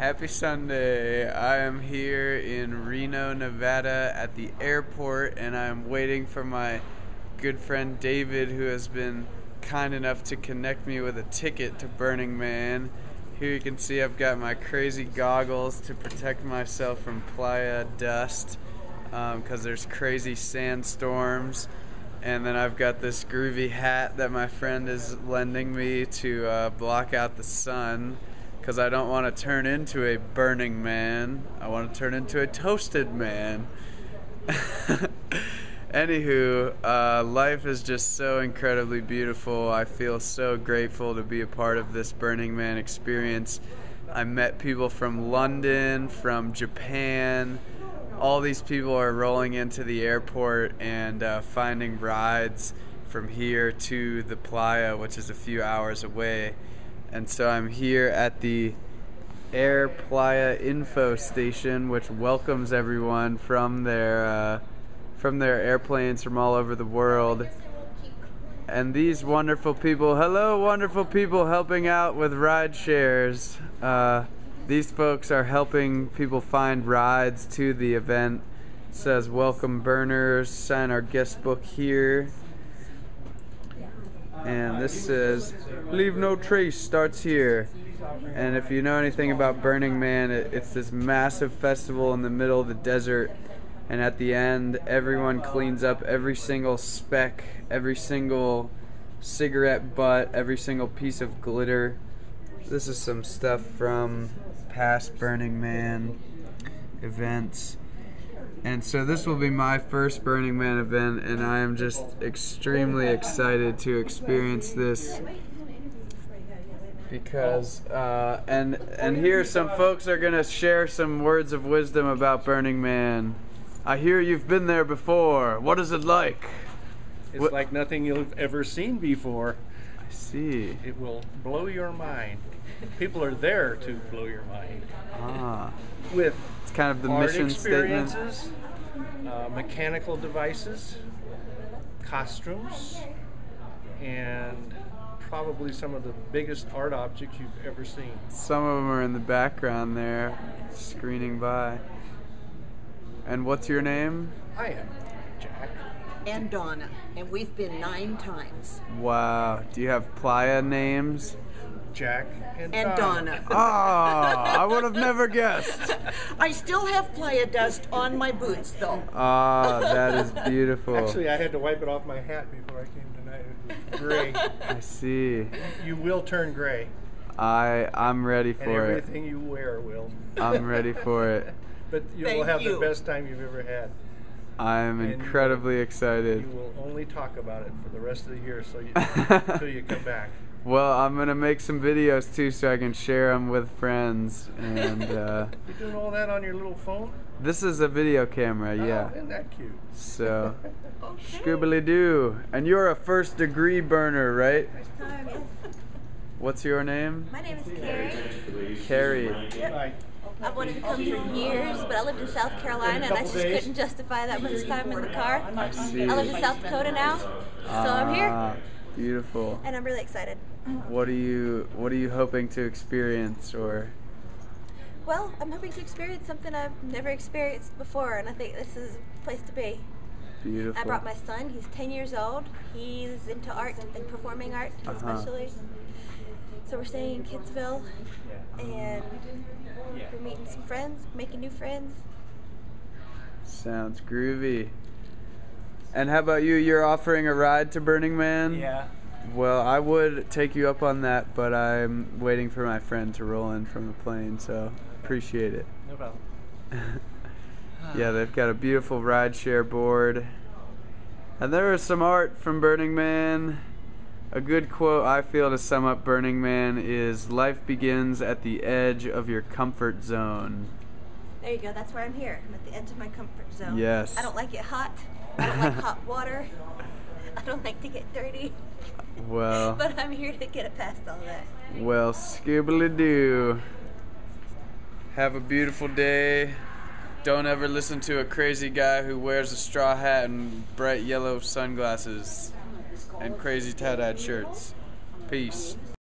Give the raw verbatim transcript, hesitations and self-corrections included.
Happy Sunday. I am here in Reno, Nevada at the airport, and I am waiting for my good friend David, who has been kind enough to connect me with a ticket to Burning Man. Here you can see I've got my crazy goggles to protect myself from playa dust because um, there's crazy sandstorms. And then I've got this groovy hat that my friend is lending me to uh, block out the sun, because I don't want to turn into a burning man. I want to turn into a toasted man. Anywho, uh, life is just so incredibly beautiful. I feel so grateful to be a part of this Burning Man experience. I met people from London, from Japan. All these people are rolling into the airport and uh, finding rides from here to the playa, which is a few hours away. And so I'm here at the Air Playa Info Station, which welcomes everyone from their uh, from their airplanes from all over the world. And these wonderful people, hello wonderful people helping out with ride shares. Uh, these folks are helping people find rides to the event. It says welcome burners, sign our guest book here. And this says, leave no trace starts here. And if you know anything about Burning Man, it, it's this massive festival in the middle of the desert. And at the end, everyone cleans up every single speck, every single cigarette butt, every single piece of glitter. This is some stuff from past Burning Man events. And so this will be my first Burning Man event, and I am just extremely excited to experience this because uh, and and here some folks are gonna share some words of wisdom about Burning Man. I hear you've been there before. What is it like? It's what? Like nothing you've ever seen before. I see. It will blow your mind. People are there to blow your mind. Ah. With it's kind of the art mission experiences, statement. Uh, mechanical devices, costumes, and probably some of the biggest art objects you've ever seen. Some of them are in the background there, screening by. And what's your name? I am Jack. And Donna. And we've been nine times. Wow. Do you have playa names? Jack and, and Donna. Ah, oh, I would have never guessed. I still have playa dust on my boots, though. Ah, that is beautiful. Actually, I had to wipe it off my hat before I came tonight. It was gray. I see. You will turn gray. I, I'm ready for and everything it. Everything you wear will. I'm ready for it. But you Thank will have you. the best time you've ever had. I'm and incredibly you, excited. You will only talk about it for the rest of the year, so you, until you come back. Well, I'm going to make some videos, too, so I can share them with friends. And uh, you're doing all that on your little phone? This is a video camera, oh, yeah. Isn't that cute? So, okay. Scoobly-doo. And you're a first-degree burner, right? First time, yes. What's your name? My name is Carrie. Carrie. Yep. I've wanted to come for years, but I lived in South Carolina, and I just couldn't justify that much time in the car. I, see. I live in South Dakota now, so ah, I'm here. Beautiful. And I'm really excited. What are you What are you hoping to experience, or? Well, I'm hoping to experience something I've never experienced before, and I think this is a place to be. Beautiful. I brought my son. He's ten years old. He's into art and performing art, uh-huh. especially. So we're staying in Kittsville, and we're meeting some friends, making new friends. Sounds groovy. And how about you? You're offering a ride to Burning Man? Yeah. Well, I would take you up on that, but I'm waiting for my friend to roll in from the plane, so appreciate it. No problem. Yeah, they've got a beautiful rideshare board. And there is some art from Burning Man. A good quote I feel to sum up Burning Man is, life begins at the edge of your comfort zone. There you go, that's where I'm here. I'm at the edge of my comfort zone. Yes. I don't like it hot. I don't like hot water. I don't like to get dirty. Well. But I'm here to get it past all that. Well, scoobly-doo. Have a beautiful day. Don't ever listen to a crazy guy who wears a straw hat and bright yellow sunglasses and crazy tie-dyed shirts. Peace.